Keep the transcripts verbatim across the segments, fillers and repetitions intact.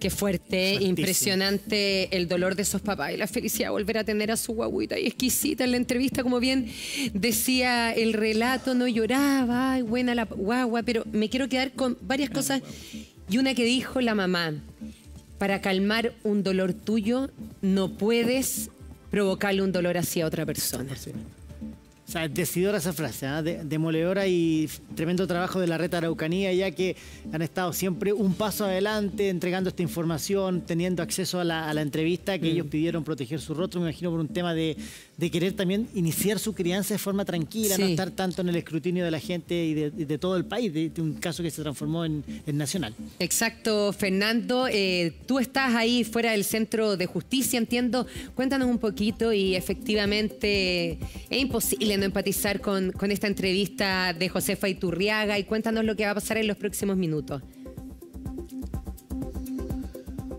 Qué fuerte, fuertísimo. Impresionante el dolor de esos papás y la felicidad de volver a tener a su guaguita. Y exquisita en la entrevista, como bien decía el relato, no lloraba, ay, buena la guagua, pero me quiero quedar con varias cosas. Y una que dijo la mamá, para calmar un dolor tuyo no puedes provocarle un dolor hacia otra persona. O sea, decidora esa frase, ¿eh? De, demoledora y tremendo trabajo de la Red Araucanía, ya que han estado siempre un paso adelante, entregando esta información, teniendo acceso a la, a la entrevista que mm. ellos pidieron, proteger su rostro, me imagino por un tema de, de querer también iniciar su crianza de forma tranquila, sí. no estar tanto en el escrutinio de la gente y de, de todo el país, de, de un caso que se transformó en, en nacional. Exacto, Fernando. Eh, tú estás ahí fuera del Centro de Justicia, entiendo. Cuéntanos un poquito y efectivamente es imposible empatizar con, con esta entrevista de Josefa Iturriaga, y cuéntanos lo que va a pasar en los próximos minutos.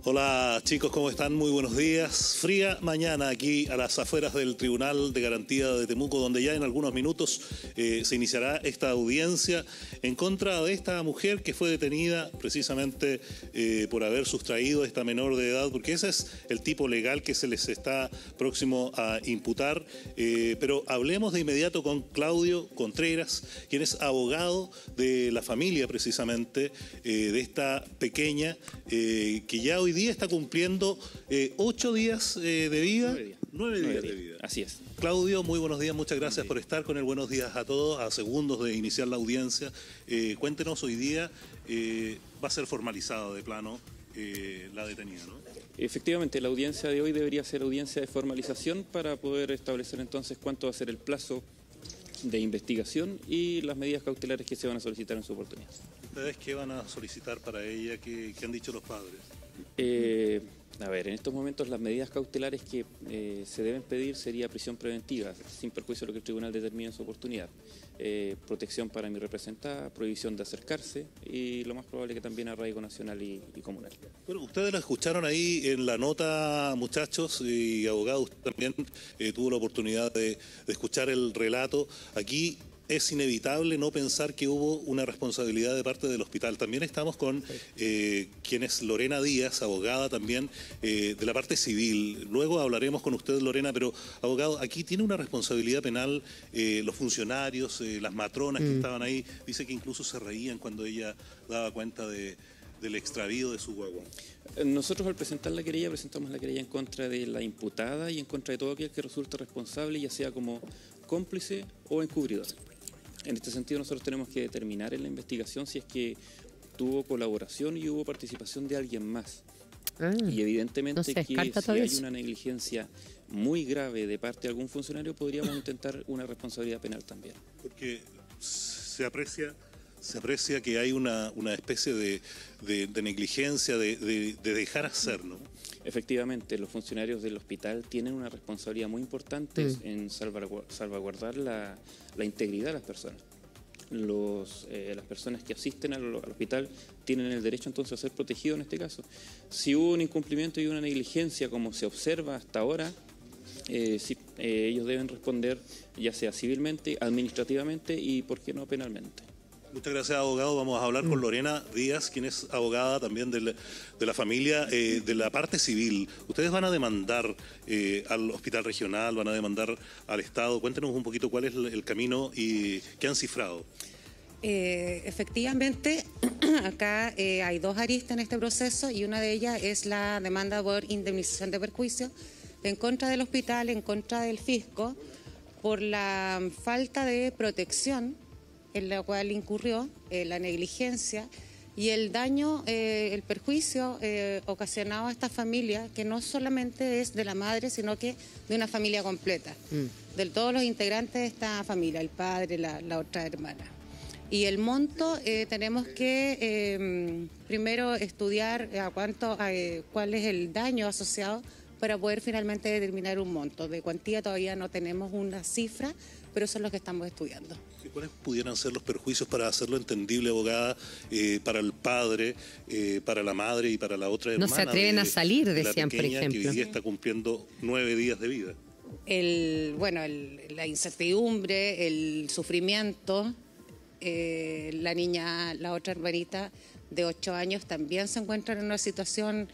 Hola chicos, ¿cómo están? Muy buenos días. Fría mañana aquí a las afueras del Tribunal de Garantía de Temuco, donde ya en algunos minutos eh, se iniciará esta audiencia en contra de esta mujer que fue detenida precisamente eh, por haber sustraído a esta menor de edad, porque ese es el tipo legal que se les está próximo a imputar. Eh, pero hablemos de inmediato con Claudio Contreras, quien es abogado de la familia precisamente eh, de esta pequeña eh, que ya hoy día está cumpliendo eh, ocho días eh, de vida. Nueve días. Nueve días, Nueve días de vida. Así es. Claudio, muy buenos días, muchas gracias por estar con el Buenos Días a Todos, a segundos de iniciar la audiencia. Eh, cuéntenos, hoy día eh, va a ser formalizado de plano eh, la detenida, ¿no? Efectivamente, la audiencia de hoy debería ser audiencia de formalización para poder establecer entonces cuánto va a ser el plazo de investigación y las medidas cautelares que se van a solicitar en su oportunidad. ¿Ustedes qué van a solicitar para ella? ¿Qué, qué han dicho los padres? Eh, a ver, en estos momentos las medidas cautelares que eh, se deben pedir sería prisión preventiva, sin perjuicio de lo que el tribunal determine en su oportunidad, eh, protección para mi representada, prohibición de acercarse y lo más probable que también arraigo nacional y, y comunal. Bueno, ustedes lo escucharon ahí en la nota, muchachos y abogados, usted también eh, tuvo la oportunidad de, de escuchar el relato aquí. Es inevitable no pensar que hubo una responsabilidad de parte del hospital. También estamos con eh, quien es Lorena Díaz, abogada también eh, de la parte civil. Luego hablaremos con usted, Lorena, pero abogado, aquí tiene una responsabilidad penal eh, los funcionarios, eh, las matronas mm. que estaban ahí. Dice que incluso se reían cuando ella daba cuenta de, del extravío de su guagua. Nosotros al presentar la querella, presentamos la querella en contra de la imputada y en contra de todo aquel que resulte responsable, ya sea como cómplice o encubridor. En este sentido nosotros tenemos que determinar en la investigación si es que tuvo colaboración y hubo participación de alguien más. Ah, y evidentemente no que si hay eso. una negligencia muy grave de parte de algún funcionario, podríamos intentar una responsabilidad penal también. Porque se aprecia, se aprecia que hay una, una especie de, de, de negligencia, de, de, de dejar hacer, ¿no? Efectivamente, los funcionarios del hospital tienen una responsabilidad muy importante mm. en salvaguardar la, la integridad de las personas. Los, eh, las personas que asisten al, al hospital tienen el derecho entonces a ser protegidos en este caso. Si hubo un incumplimiento y una negligencia como se observa hasta ahora, eh, si, eh, ellos deben responder ya sea civilmente, administrativamente y, ¿por qué no, penalmente? Muchas gracias, abogado. Vamos a hablar con Lorena Díaz, quien es abogada también de la, de la familia, eh, de la parte civil. Ustedes van a demandar eh, al hospital regional, van a demandar al Estado. Cuéntenos un poquito cuál es el, el camino y qué han cifrado. Eh, efectivamente, acá eh, hay dos aristas en este proceso y una de ellas es la demanda por indemnización de perjuicio en contra del hospital, en contra del fisco, por la falta de protección en la cual incurrió, eh, la negligencia y el daño, eh, el perjuicio eh, ocasionado a esta familia, que no solamente es de la madre, sino que de una familia completa, mm. de todos los integrantes de esta familia, el padre, la, la otra hermana. Y el monto, eh, tenemos que eh, primero estudiar a cuánto, eh, cuál es el daño asociado para poder finalmente determinar un monto. De cuantía todavía no tenemos una cifra, pero son los que estamos estudiando. ¿Cuáles pudieran ser los perjuicios, para hacerlo entendible, abogada, eh, para el padre, eh, para la madre y para la otra hermana? No se atreven de, a salir, decían, por ejemplo. La pequeña que hoy día está cumpliendo nueve días de vida. El, bueno, el, la incertidumbre, el sufrimiento, eh, la niña, la otra hermanita, de ocho años también se encuentran en una situación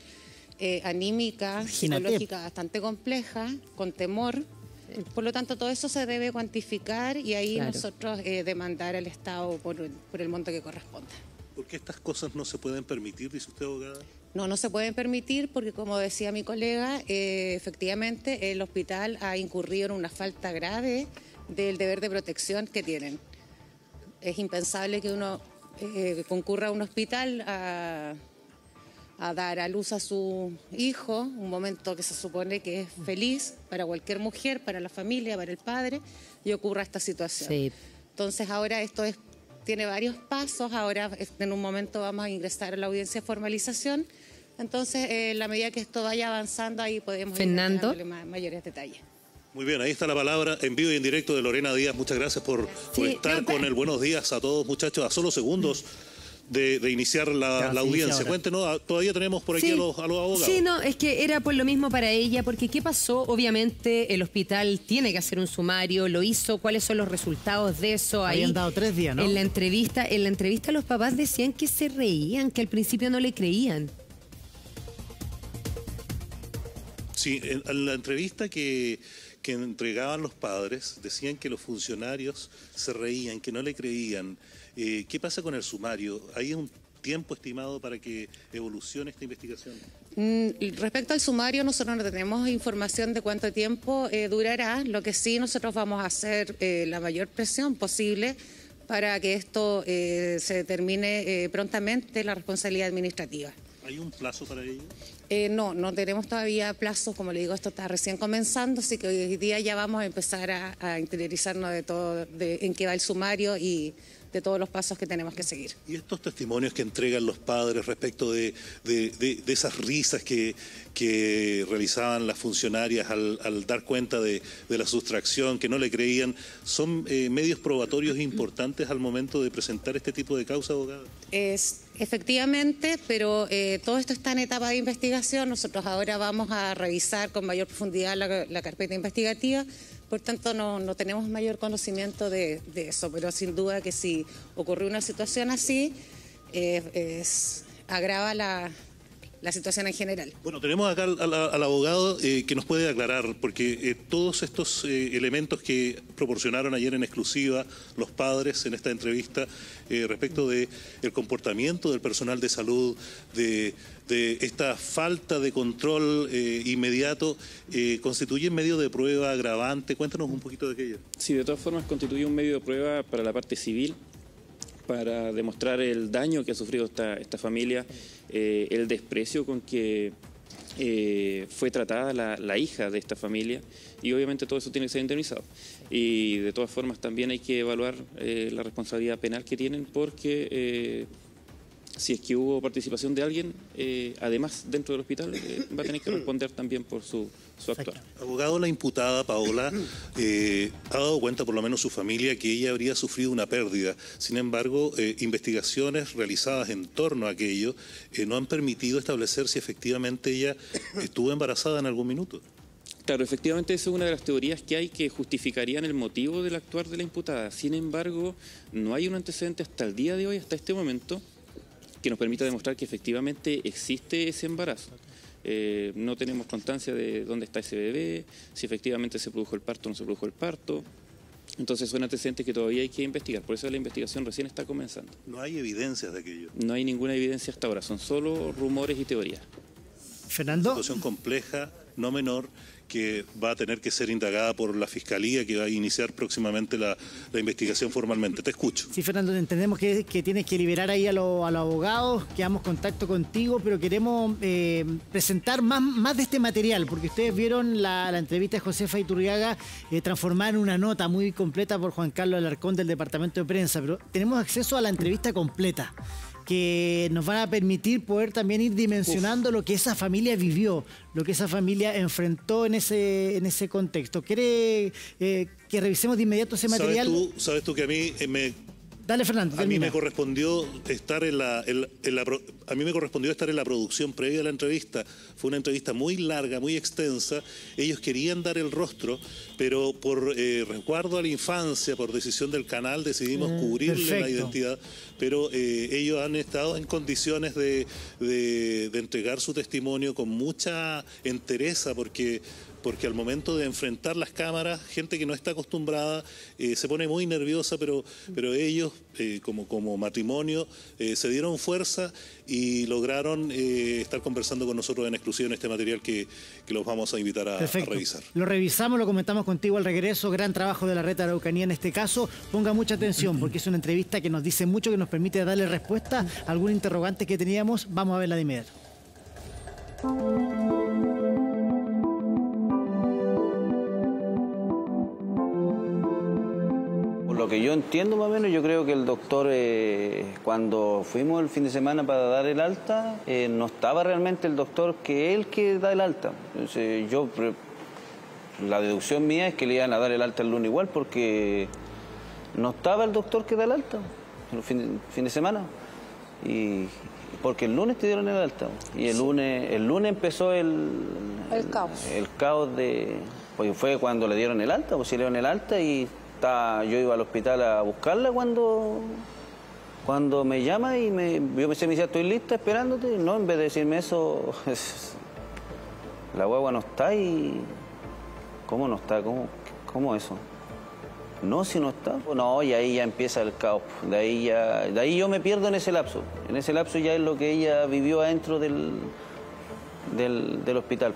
eh, anímica, Imagínate. psicológica bastante compleja, con temor. Por lo tanto, todo eso se debe cuantificar y ahí claro. nosotros eh, demandar al Estado por, por el monto que corresponda. ¿Por qué estas cosas no se pueden permitir, dice usted, abogada? No, no se pueden permitir porque, como decía mi colega, eh, efectivamente el hospital ha incurrido en una falta grave del deber de protección que tienen. Es impensable que uno eh, concurra a un hospital a, a dar a luz a su hijo, un momento que se supone que es feliz para cualquier mujer, para la familia, para el padre, y ocurra esta situación. Sí. Entonces ahora esto es, tiene varios pasos, ahora en un momento vamos a ingresar a la audiencia de formalización, entonces eh, en la medida que esto vaya avanzando ahí podemos ir dándole mayores detalles. Muy bien, ahí está la palabra en vivo y en directo de Lorena Díaz. Muchas gracias por, por sí, estar no, con el Buenos Días a Todos, muchachos. A solo segundos de, de iniciar la, no, la audiencia. Cuéntenos, todavía tenemos por aquí sí, a, los, a los abogados. Sí, no, es que era por lo mismo para ella, porque ¿qué pasó? Obviamente el hospital tiene que hacer un sumario, lo hizo, ¿cuáles son los resultados de eso? Ahí, habían dado tres días, ¿no? En la entrevista, en la entrevista los papás decían que se reían, que al principio no le creían. Sí, en, en la entrevista que... que entregaban los padres, decían que los funcionarios se reían, que no le creían. Eh, ¿Qué pasa con el sumario? ¿Hay un tiempo estimado para que evolucione esta investigación? Mm, respecto al sumario, nosotros no tenemos información de cuánto tiempo eh, durará. Lo que sí, nosotros vamos a hacer eh, la mayor presión posible para que esto eh, se determine eh, prontamente la responsabilidad administrativa. ¿Hay un plazo para ello? Eh, no, no tenemos todavía plazos, como le digo, esto está recién comenzando, así que hoy día ya vamos a empezar a, a interiorizarnos de todo, de, en qué va el sumario y de todos los pasos que tenemos que seguir. Y estos testimonios que entregan los padres respecto de, de, de, de esas risas que, que realizaban las funcionarias al, al dar cuenta de, de la sustracción, que no le creían, ¿son eh, medios probatorios importantes al momento de presentar este tipo de causa, abogada? Es... Efectivamente, pero eh, todo esto está en etapa de investigación. Nosotros ahora vamos a revisar con mayor profundidad la, la carpeta investigativa. Por tanto, no, no tenemos mayor conocimiento de, de eso. Pero sin duda que si ocurrió una situación así, eh, es, agrava la... la situación en general. Bueno, tenemos acá al, al, al abogado eh, que nos puede aclarar, porque eh, todos estos eh, elementos que proporcionaron ayer en exclusiva los padres en esta entrevista eh, respecto de el comportamiento del personal de salud, de, de esta falta de control eh, inmediato, eh, ¿constituye medio de prueba agravante? Cuéntanos un poquito de aquello. Sí, de todas formas constituye un medio de prueba para la parte civil, para demostrar el daño que ha sufrido esta, esta familia, eh, el desprecio con que eh, fue tratada la, la hija de esta familia, y obviamente todo eso tiene que ser indemnizado. Y de todas formas también hay que evaluar eh, la responsabilidad penal que tienen, porque eh, si es que hubo participación de alguien, eh, además dentro del hospital, eh, va a tener que responder también por su, su actuar. Abogado, la imputada Paola eh, ha dado cuenta, por lo menos su familia, que ella habría sufrido una pérdida. Sin embargo, eh, investigaciones realizadas en torno a aquello eh, no han permitido establecer si efectivamente ella estuvo embarazada en algún minuto. Claro, efectivamente esa es una de las teorías que hay que justificarían el motivo del actuar de la imputada. Sin embargo, no hay un antecedente hasta el día de hoy, hasta este momento, que nos permita demostrar que efectivamente existe ese embarazo. Eh, no tenemos constancia de dónde está ese bebé, si efectivamente se produjo el parto o no se produjo el parto. Entonces son antecedentes que todavía hay que investigar, por eso la investigación recién está comenzando. ¿No hay evidencias de aquello? No hay ninguna evidencia hasta ahora, son solo rumores y teorías. Fernando. Una situación compleja, no menor, que va a tener que ser indagada por la Fiscalía, que va a iniciar próximamente la, la investigación formalmente. Te escucho. Sí, Fernando, entendemos que, que tienes que liberar ahí a, lo, a los abogados, que hagamos contacto contigo, pero queremos eh, presentar más, más de este material, porque ustedes vieron la, la entrevista de Josefa Iturriaga eh, transformada en una nota muy completa por Juan Carlos Alarcón del Departamento de Prensa, pero tenemos acceso a la entrevista completa, que nos van a permitir poder también ir dimensionando Uf. lo que esa familia vivió, lo que esa familia enfrentó en ese, en ese contexto. ¿Quiere eh, que revisemos de inmediato ese material? ¿Sabes tú, sabes tú que a mí eh, me Dale, Fernando, termina. A mí me correspondió estar en la, en, en la, a mí me correspondió estar en la producción previa a la entrevista. Fue una entrevista muy larga, muy extensa. Ellos querían dar el rostro, pero por eh, resguardo a la infancia, por decisión del canal, decidimos mm, cubrirle perfecto. la identidad. Pero eh, ellos han estado en condiciones de, de, de entregar su testimonio con mucha entereza, porque... porque al momento de enfrentar las cámaras, gente que no está acostumbrada eh, se pone muy nerviosa, pero, pero ellos, eh, como, como matrimonio, eh, se dieron fuerza y lograron eh, estar conversando con nosotros en exclusiva en este material que, que los vamos a invitar a, a revisar. Lo revisamos, lo comentamos contigo al regreso. Gran trabajo de la Red Araucanía en este caso. Ponga mucha atención porque es una entrevista que nos dice mucho, que nos permite darle respuesta a algún interrogante que teníamos. Vamos a verla de inmediato. Lo que yo entiendo más o menos, yo creo que el doctor, eh, cuando fuimos el fin de semana para dar el alta, eh, no estaba realmente el doctor que él que da el alta. Entonces, yo, la deducción mía es que le iban a dar el alta el lunes igual, porque no estaba el doctor que da el alta el fin, fin de semana. Y porque el lunes te dieron el alta. Y el lunes, el lunes empezó el, el caos. El, el caos de... Pues fue cuando le dieron el alta, pues si le dieron el alta y... Yo iba al hospital a buscarla cuando, cuando me llama y me, yo pensé, me decía, estoy lista esperándote. Y no, en vez de decirme eso, es, la guagua no está y... ¿Cómo no está? ¿Cómo, cómo eso? No, si no está. No, y ahí ya empieza el caos. De ahí, ya, de ahí yo me pierdo en ese lapso. En ese lapso ya es lo que ella vivió adentro del, del, del hospital.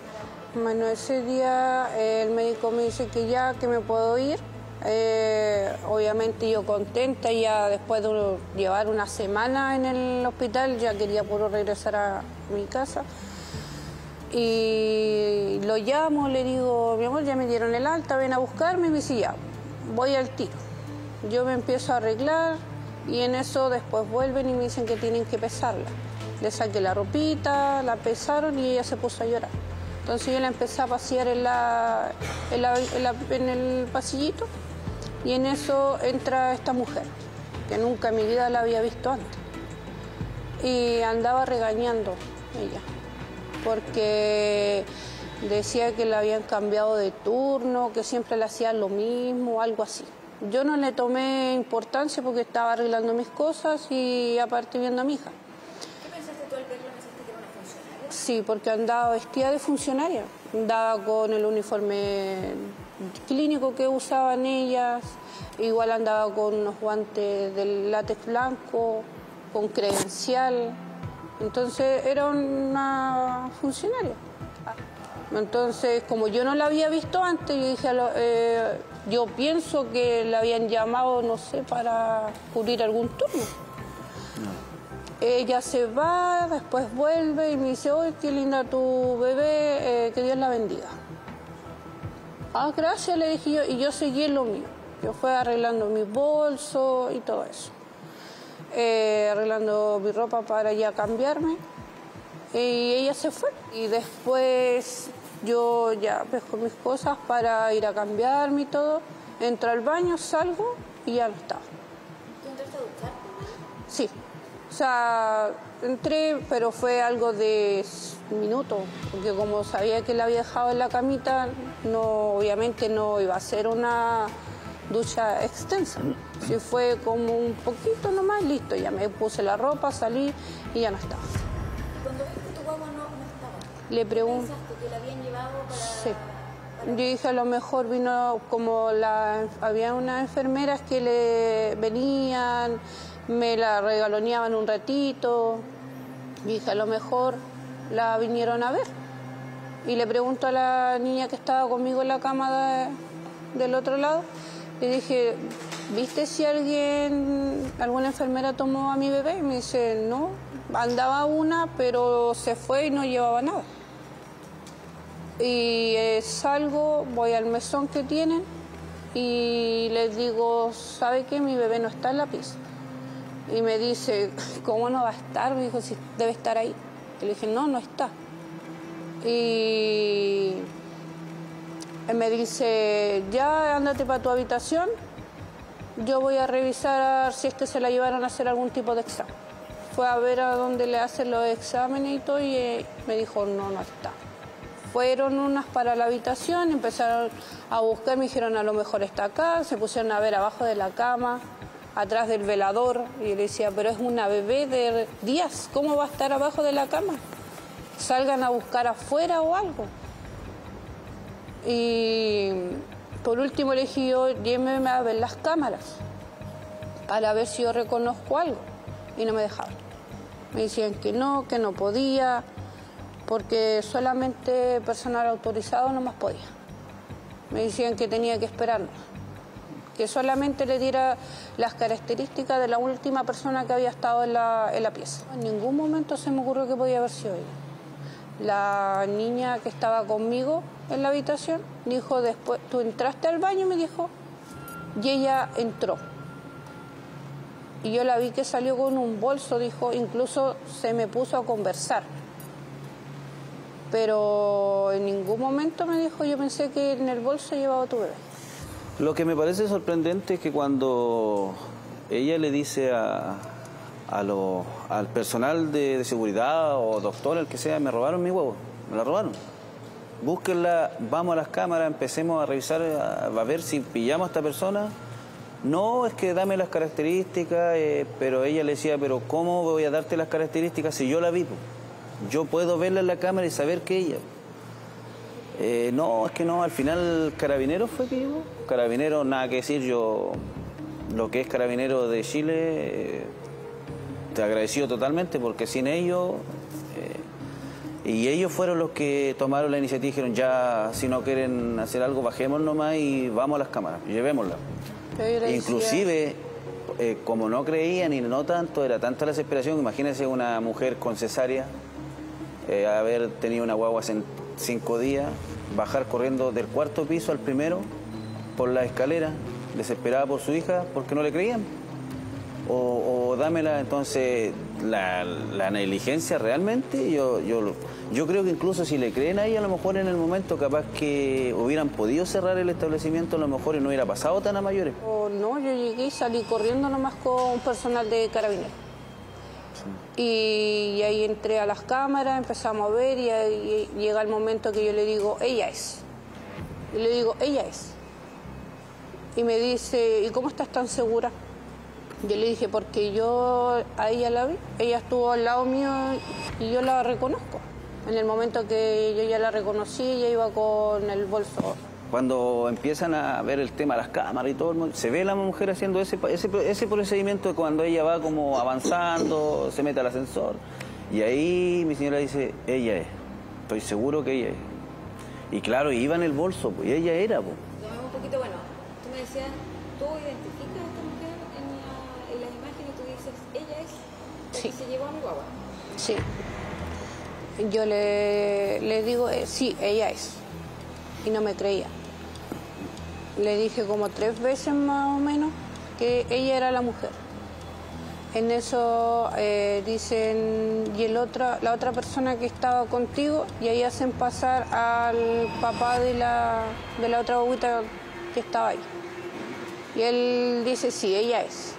Bueno, ese día el médico me dice que ya, que me puedo ir. Eh, obviamente yo contenta, ya después de llevar una semana en el hospital, ya quería puro regresar a mi casa. Y lo llamo, le digo, mi amor, ya me dieron el alta, ven a buscarme. Y me dice, ya, voy al tiro. Yo me empiezo a arreglar y en eso después vuelven y me dicen que tienen que pesarla. Le saqué la ropita, la pesaron y ella se puso a llorar. Entonces yo la empecé a pasear en, la, en, la, en, la, en el pasillito. Y en eso entra esta mujer, que nunca en mi vida la había visto antes. Y andaba regañando ella, porque decía que la habían cambiado de turno, que siempre le hacían lo mismo, algo así. Yo no le tomé importancia porque estaba arreglando mis cosas y aparte viendo a mi hija. ¿Qué pensaste tú al verlo? ¿Pensaste que era una funcionaria? Sí, porque andaba vestida de funcionaria. Andaba con el uniforme clínico que usaban ellas, igual andaba con unos guantes de látex blanco, con credencial, entonces era una funcionaria. Entonces, como yo no la había visto antes, yo dije, eh, yo pienso que la habían llamado, no sé, para cubrir algún turno. Ella se va, después vuelve y me dice, ¡ay, qué linda tu bebé, eh, que Dios la bendiga! Ah, gracias, le dije yo, y yo seguí en lo mío. Yo fui arreglando mi bolso y todo eso. Eh, arreglando mi ropa para ya cambiarme. Y ella se fue. Y después yo ya pesco mis cosas para ir a cambiarme y todo. Entro al baño, salgo y ya no estaba. ¿Tú entraste a buscar? Sí. O sea, entré, pero fue algo de minutos, porque como sabía que la había dejado en la camita, no, obviamente no iba a ser una ducha extensa. Sí, fue como un poquito nomás, listo, ya me puse la ropa, salí y ya no estaba. Cuando viste que tu guagua no, no estaba, le pregunté. ¿Pensaste que la habían llevado para...? Sí. Yo dije, a lo mejor vino como la... Había unas enfermeras que le venían, me la regaloneaban un ratito. Yo dije, a lo mejor la vinieron a ver. Y le pregunto a la niña que estaba conmigo en la cama de, del otro lado. Y dije, ¿viste si alguien, alguna enfermera tomó a mi bebé? Y me dice, no, andaba una, pero se fue y no llevaba nada. Y eh, salgo, voy al mesón que tienen y les digo, ¿sabe qué? Mi bebé no está en la pieza. Y me dice, ¿cómo no va a estar? Me dijo, si debe estar ahí. Y le dije, no, no está. Y me dice, ya, ándate para tu habitación. yo voy a revisar si es que se la llevaron a hacer algún tipo de examen. Fue a ver a dónde le hacen los exámenes y todo y eh, me dijo, no, no está. Fueron unas para la habitación, empezaron a buscar, me dijeron, a lo mejor está acá, se pusieron a ver abajo de la cama, atrás del velador, y yo le decía, pero es una bebé de días, ¿cómo va a estar abajo de la cama? Salgan a buscar afuera o algo. Y por último le dije yo, llévenme a ver las cámaras, para ver si yo reconozco algo, y no me dejaban. Me decían que no, que no podía, porque solamente personal autorizado no más podía. Me decían que tenía que esperarnos, que solamente le diera las características de la última persona que había estado en la, en la pieza. En ningún momento se me ocurrió que podía haber sido ella. La niña que estaba conmigo en la habitación dijo después, tú entraste al baño, me dijo, y ella entró. Y yo la vi que salió con un bolso, dijo, incluso se me puso a conversar. Pero en ningún momento me dijo, yo pensé que en el bolso llevaba tu bebé. Lo que me parece sorprendente es que cuando ella le dice a, a lo, al personal de, de seguridad o doctor, el que sea, me robaron mi huevo, me la robaron. Búsquenla, vamos a las cámaras, empecemos a revisar, a, a ver si pillamos a esta persona. No, es que dame las características, eh, pero ella le decía, pero ¿cómo voy a darte las características si yo la vi? Yo puedo verla en la cámara y saber que ella... Eh, no, es que no, al final Carabineros fue que llegó. Carabineros, nada que decir, yo... Lo que es Carabineros de Chile, eh, te agradeció totalmente porque sin ellos... Eh, y ellos fueron los que tomaron la iniciativa y dijeron, ya, si no quieren hacer algo, bajemos nomás y vamos a las cámaras, llevémosla. Inclusive... Eh, como no creían y no tanto, era tanta la desesperación, imagínense una mujer con cesárea, eh, haber tenido una guagua hace cinco días, bajar corriendo del cuarto piso al primero por la escalera, desesperada por su hija, porque no le creían. O, o dámela, entonces, la, la negligencia realmente, yo, yo, yo creo que incluso si le creen a ella, a lo mejor en el momento capaz que hubieran podido cerrar el establecimiento, a lo mejor y no hubiera pasado tan a mayores. Oh, no, yo llegué y salí corriendo nomás con personal de Carabineros. Sí. Y, y ahí entré a las cámaras, empezamos a ver y, ahí, y llega el momento que yo le digo, ella es. Y le digo, ella es. Y me dice, ¿y cómo estás tan segura? Yo le dije, porque yo a ella la vi, ella estuvo al lado mío y yo la reconozco. En el momento que yo ya la reconocí, ella iba con el bolso. Cuando empiezan a ver el tema de las cámaras y todo el mundo, se ve la mujer haciendo ese, ese, ese procedimiento cuando ella va como avanzando, se mete al ascensor. Y ahí mi señora dice, ella es, estoy seguro que ella es. Y claro, iba en el bolso, pues, y ella era. Pues. Un poquito, bueno, tú me decías, tú identificas a esta mujer en, la, en las imágenes, tú dices, ella es, sí. Que se llevó a mi guagua. Sí. Yo le, le digo, eh, sí, ella es. Y no me creía. Le dije como tres veces más o menos que ella era la mujer. En eso eh, dicen, y el otra, la otra persona que estaba contigo, y ahí hacen pasar al papá de la, de la otra abuelita que estaba ahí. Y él dice, sí, ella es.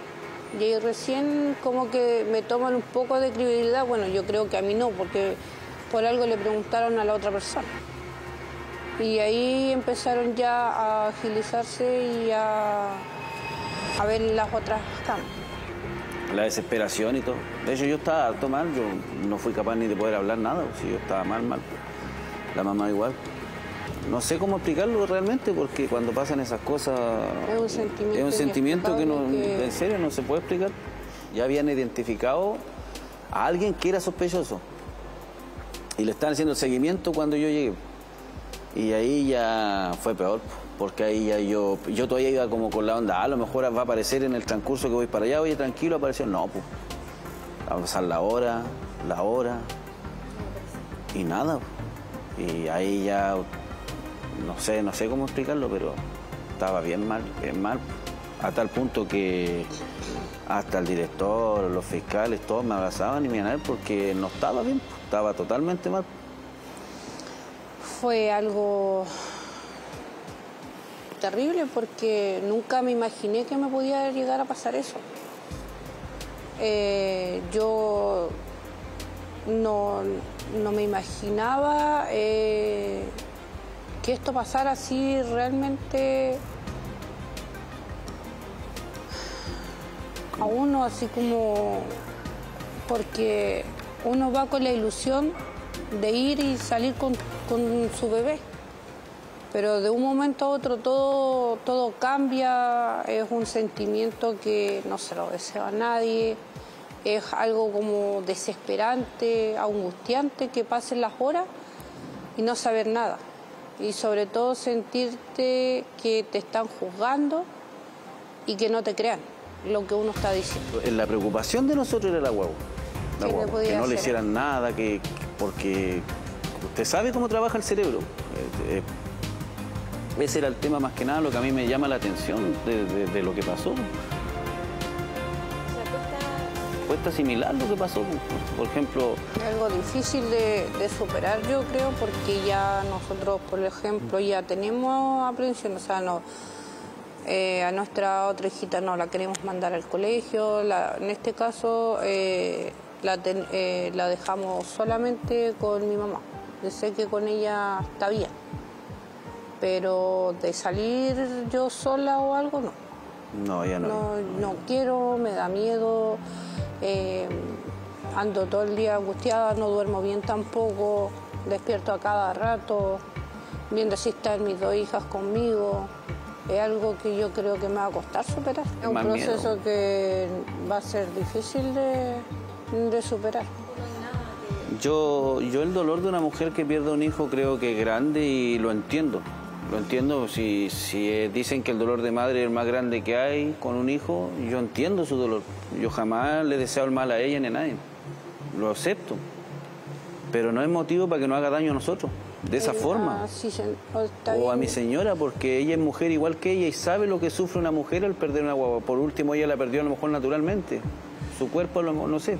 Y ahí recién como que me toman un poco de credibilidad, bueno, yo creo que a mí no, porque... por algo le preguntaron a la otra persona. Y ahí empezaron ya a agilizarse y a, a ver las otras cámaras. La desesperación y todo. De hecho, yo estaba harto mal, yo no fui capaz ni de poder hablar nada, si yo estaba mal, mal. La mamá igual. No sé cómo explicarlo realmente, porque cuando pasan esas cosas... Es un sentimiento, es un sentimiento que, no, que en serio no se puede explicar. Ya habían identificado a alguien que era sospechoso. Y le están haciendo seguimiento cuando yo llegué. Y ahí ya fue peor, porque ahí ya yo... Yo todavía iba como con la onda, ah, a lo mejor va a aparecer en el transcurso que voy para allá, oye, tranquilo, apareció. No, pues. Va a pasar la hora, la hora, y nada. Y ahí ya... No sé, no sé cómo explicarlo, pero estaba bien mal, bien mal. A tal punto que hasta el director, los fiscales, todos me abrazaban y me ganaban porque no estaba bien. Estaba totalmente mal. Fue algo terrible porque nunca me imaginé que me podía llegar a pasar eso. Eh, yo no, no me imaginaba eh, que esto pasara así realmente a uno, así como... porque uno va con la ilusión de ir y salir con, con su bebé. Pero de un momento a otro todo, todo cambia, es un sentimiento que no se lo desea a nadie, es algo como desesperante, angustiante, que pasen las horas y no saber nada. Y sobre todo sentirte que te están juzgando y que no te crean lo que uno está diciendo. La preocupación de nosotros era la guagua, la guagua que no le hicieran nada, que, porque usted sabe cómo trabaja el cerebro. Eh, eh, Ese era el tema más que nada, lo que a mí me llama la atención de, de, de lo que pasó. O sea, cuesta... cuesta asimilar lo que pasó, por, por ejemplo... Algo difícil de, de superar, yo creo, porque ya nosotros, por ejemplo, ya tenemos aprehensión. O sea, no, eh, a nuestra otra hijita no la queremos mandar al colegio. La, en este caso, eh, la, ten, eh, la dejamos solamente con mi mamá. Yo sé que con ella está bien. Pero de salir yo sola o algo, no. No, ya no. No, no quiero, me da miedo, eh, ando todo el día angustiada, no duermo bien tampoco, despierto a cada rato, viendo si están mis dos hijas conmigo. Es algo que yo creo que me va a costar superar. Es un proceso miedo. que va a ser difícil de, de superar. Yo, yo el dolor de una mujer que pierde un hijo creo que es grande y lo entiendo. Lo entiendo, si, si dicen que el dolor de madre es el más grande que hay con un hijo, yo entiendo su dolor. Yo jamás le deseo el mal a ella ni a nadie. Lo acepto. Pero no es motivo para que no haga daño a nosotros, de esa forma. O a mi señora, porque ella es mujer igual que ella y sabe lo que sufre una mujer al perder una guagua. Por último, ella la perdió a lo mejor naturalmente. Su cuerpo, no sé.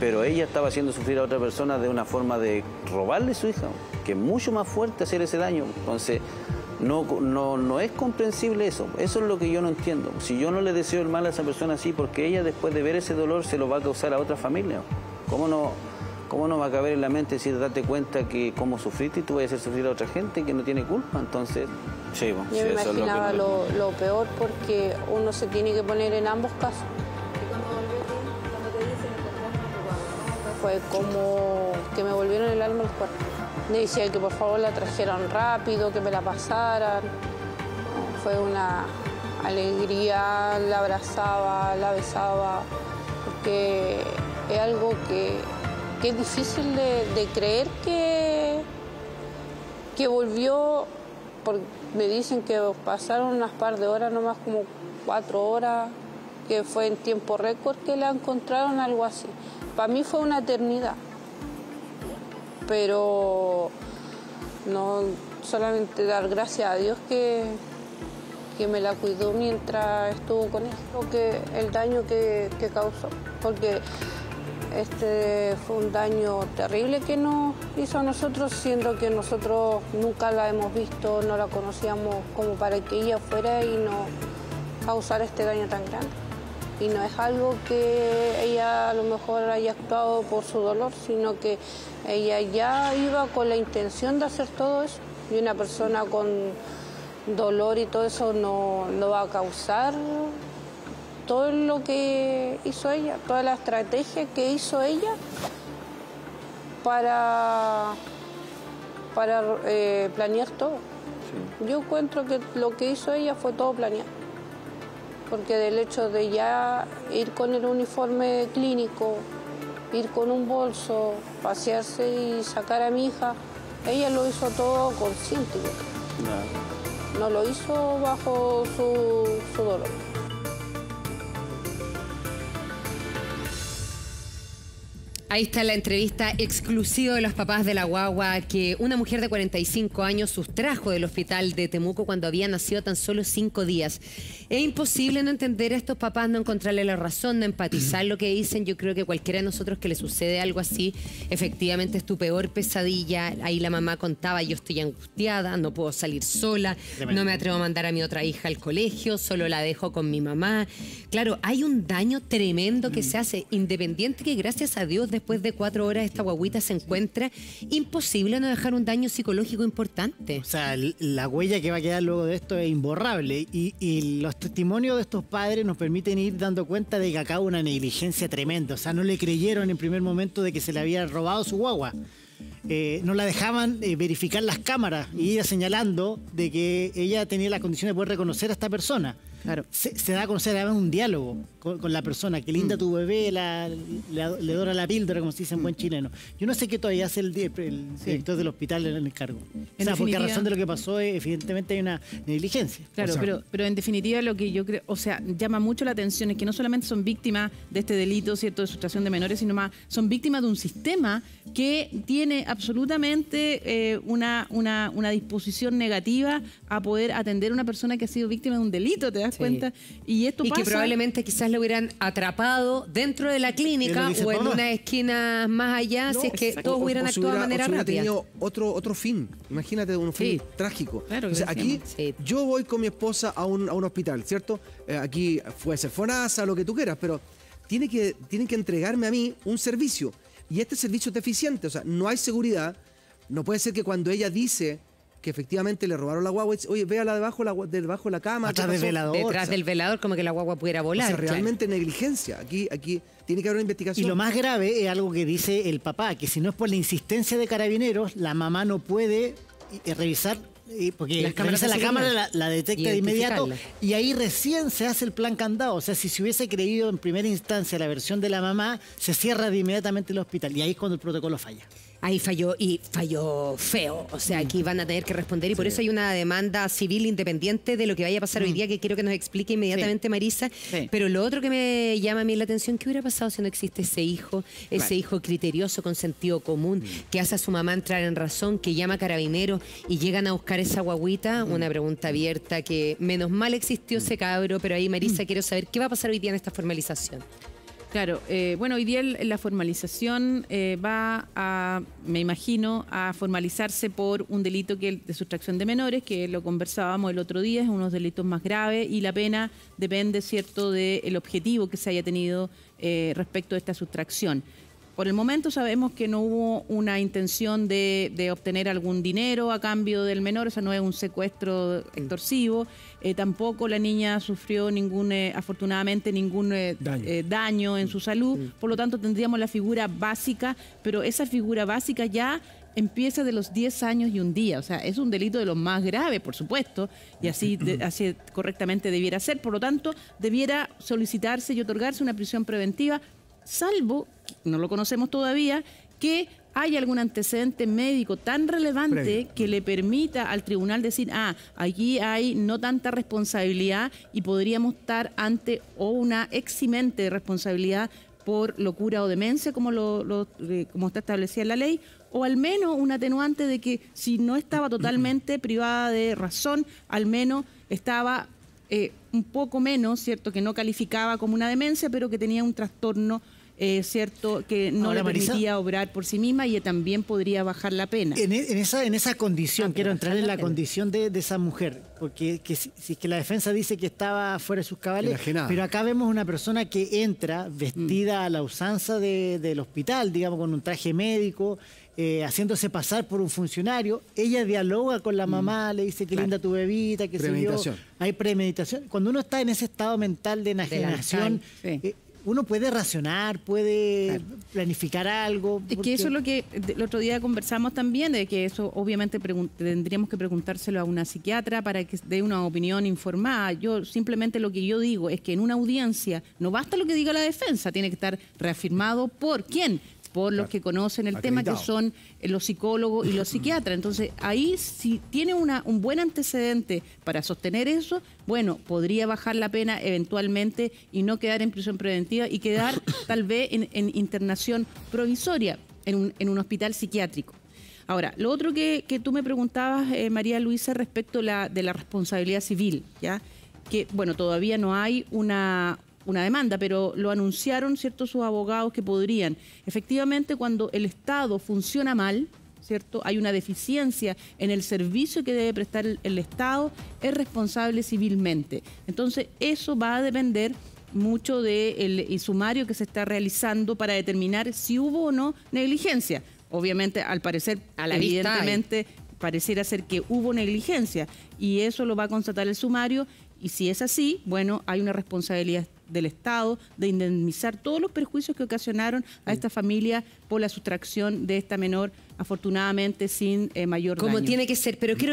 Pero ella estaba haciendo sufrir a otra persona de una forma de robarle a su hija, que es mucho más fuerte hacer ese daño. Entonces, no, no, no es comprensible eso. Eso es lo que yo no entiendo. Si yo no le deseo el mal a esa persona así, porque ella después de ver ese dolor se lo va a causar a otra familia. ¿Cómo no, cómo no va a caber en la mente decir, date cuenta que como sufriste y tú vas a hacer sufrir a otra gente que no tiene culpa? Entonces, sí, bueno, yo sí, me eso imaginaba es lo, que... lo, lo peor porque uno se tiene que poner en ambos casos. Fue como que me volvieron el alma al cuerpo. Me decía que por favor la trajeran rápido, que me la pasaran. Fue una alegría, la abrazaba, la besaba, porque es algo que, que es difícil de, de creer que, que volvió. Por, me dicen que pasaron unas par de horas, nomás como cuatro horas, que fue en tiempo récord que la encontraron, algo así. Para mí fue una eternidad, pero no solamente dar gracias a Dios que, que me la cuidó mientras estuvo con esto, que el daño que, que causó, porque este fue un daño terrible que nos hizo a nosotros, siendo que nosotros nunca la hemos visto, no la conocíamos, como para que ella fuera y no causara este daño tan grande. Y no es algo que ella a lo mejor haya actuado por su dolor, sino que ella ya iba con la intención de hacer todo eso. Y una persona con dolor y todo eso no, no va a causar todo lo que hizo ella, toda la estrategia que hizo ella para, para eh, planear todo. Sí. Yo encuentro que lo que hizo ella fue todo planeado. Porque del hecho de ya ir con el uniforme clínico, ir con un bolso, pasearse y sacar a mi hija, ella lo hizo todo consciente. No, no lo hizo bajo su, su dolor. Ahí está la entrevista exclusiva de los papás de la guagua que una mujer de cuarenta y cinco años sustrajo del hospital de Temuco cuando había nacido tan solo cinco días. Es imposible no entender a estos papás, no encontrarle la razón, no empatizar lo que dicen. Yo creo que cualquiera de nosotros que le sucede algo así, efectivamente es tu peor pesadilla. Ahí la mamá contaba, yo estoy angustiada, no puedo salir sola, no me atrevo a mandar a mi otra hija al colegio, solo la dejo con mi mamá. Claro, hay un daño tremendo que se hace, independiente que gracias a Dios después de cuatro horas esta guaguita se encuentra, imposible no dejar un daño psicológico importante. O sea, la huella que va a quedar luego de esto es imborrable y, y los testimonios de estos padres nos permiten ir dando cuenta de que acá hubo una negligencia tremenda. O sea, no le creyeron en primer momento de que se le había robado su guagua. Eh, no la dejaban eh, verificar las cámaras y ir señalando de que ella tenía las condiciones de poder reconocer a esta persona. Claro. Se, se da a conocer, además, un diálogo con, con la persona. Que linda tu bebé, la, la, le dora la píldora, como se dice en buen chileno. Yo no sé qué todavía hace el, el, el director sí. del hospital en el cargo. En o sea, porque a razón de lo que pasó, evidentemente hay una negligencia. Claro, o sea, pero, pero en definitiva lo que yo creo, o sea, llama mucho la atención es que no solamente son víctimas de este delito, ¿cierto?, de sustracción de menores, sino más son víctimas de un sistema que tiene absolutamente eh, una, una, una disposición negativa a poder atender a una persona que ha sido víctima de un delito, ¿te das cuenta? Sí. Y esto y pasa... que probablemente quizás lo hubieran atrapado dentro de la clínica o en Paola? una esquina más allá, no, si es que exacto. todos hubieran o, o actuado hubiera, de manera rápida. Tenido otro, otro fin, imagínate, un fin sí. trágico. Claro, o sea, aquí sí. yo voy con mi esposa a un, a un hospital, ¿cierto? Eh, aquí fue Fonasa, lo que tú quieras, pero tiene que, tienen que entregarme a mí un servicio y este servicio es deficiente, o sea, no hay seguridad, no puede ser que cuando ella dice... que efectivamente le robaron la guagua, oye, véala debajo, la, debajo de la cama. Atrás del velador. Detrás o sea, del velador, como que la guagua pudiera volar. O sea, realmente claro. negligencia. Aquí, aquí tiene que haber una investigación. Y lo más grave es algo que dice el papá, que si no es por la insistencia de Carabineros, la mamá no puede revisar, porque Las cámaras la cámara la, la detecta de inmediato y ahí recién se hace el plan candado. O sea, si se hubiese creído en primera instancia la versión de la mamá, se cierra de inmediatamente el hospital y ahí es cuando el protocolo falla. Ahí falló y falló feo. O sea, aquí van a tener que responder y por sí. eso hay una demanda civil independiente de lo que vaya a pasar mm. hoy día, que quiero que nos explique inmediatamente sí. Marisa. Sí. Pero lo otro que me llama a mí la atención, ¿qué hubiera pasado si no existe ese hijo? Ese vale. hijo criterioso, con sentido común, mm. que hace a su mamá entrar en razón, que llama a Carabineros y llegan a buscar esa guaguita. Mm. Una pregunta abierta que menos mal existió ese cabro, pero ahí Marisa mm. quiero saber qué va a pasar hoy día en esta formalización. Claro, eh, bueno, hoy día la formalización eh, va a, me imagino, a formalizarse por un delito que es de sustracción de menores, que lo conversábamos el otro día, es uno de los delitos más graves y la pena depende, cierto, del objetivo que se haya tenido eh, respecto de esta sustracción. Por el momento sabemos que no hubo una intención de, de obtener algún dinero a cambio del menor, o sea, no es un secuestro extorsivo, eh, tampoco la niña sufrió ningún, eh, afortunadamente, ningún eh, daño. Eh, daño en su salud, por lo tanto tendríamos la figura básica, pero esa figura básica ya empieza de los diez años y un día, o sea, es un delito de los más graves, por supuesto, y así, de, así correctamente debiera ser, por lo tanto, debiera solicitarse y otorgarse una prisión preventiva, salvo, no lo conocemos todavía, que haya algún antecedente médico tan relevante Previo. que le permita al tribunal decir, ah, aquí hay no tanta responsabilidad y podríamos estar ante o una eximente de responsabilidad por locura o demencia, como, lo, lo, como está establecida en la ley, o al menos un atenuante de que si no estaba totalmente privada de razón, al menos estaba... Eh, un poco menos, ¿cierto?, que no calificaba como una demencia, pero que tenía un trastorno, eh, ¿cierto?, que no Ahora, le permitía Marisa, obrar por sí misma y también podría bajar la pena. En, en, esa, en esa condición, ah, quiero entrar en la, la condición de, de esa mujer, porque que, si, si es que la defensa dice que estaba fuera de sus cabales, Enajenada. pero acá vemos una persona que entra vestida mm. a la usanza de, del hospital, digamos, con un traje médico, Eh, haciéndose pasar por un funcionario, ella dialoga con la mamá, mm. le dice que claro. linda tu bebita, que se dio. Hay premeditación. Cuando uno está en ese estado mental de enajenación, de la... sí. eh, uno puede racionar, puede claro. planificar algo. Es porque... que eso es lo que el otro día conversamos también, de que eso obviamente tendríamos que preguntárselo a una psiquiatra para que dé una opinión informada. Yo simplemente lo que yo digo es que en una audiencia no basta lo que diga la defensa, tiene que estar reafirmado por quién. por los que conocen el tema, que son los psicólogos y los psiquiatras. Entonces, ahí si tiene una, un buen antecedente para sostener eso, bueno, podría bajar la pena eventualmente y no quedar en prisión preventiva y quedar tal vez en, en internación provisoria en un, en un hospital psiquiátrico. Ahora, lo otro que, que tú me preguntabas, eh, María Luisa, respecto la, de la responsabilidad civil, ¿ya? Que, bueno, todavía no hay una... una demanda, pero lo anunciaron, ¿cierto?, sus abogados que podrían. Efectivamente, cuando el Estado funciona mal, ¿cierto?, hay una deficiencia en el servicio que debe prestar el, el Estado, es responsable civilmente. Entonces, eso va a depender mucho del sumario que se está realizando para determinar si hubo o no negligencia. Obviamente, al parecer, a la evidentemente, pareciera ser que hubo negligencia, y eso lo va a constatar el sumario, y si es así, bueno, hay una responsabilidad del Estado de indemnizar todos los perjuicios que ocasionaron a esta familia por la sustracción de esta menor, afortunadamente sin eh, mayor daño. Como tiene que ser, pero quiero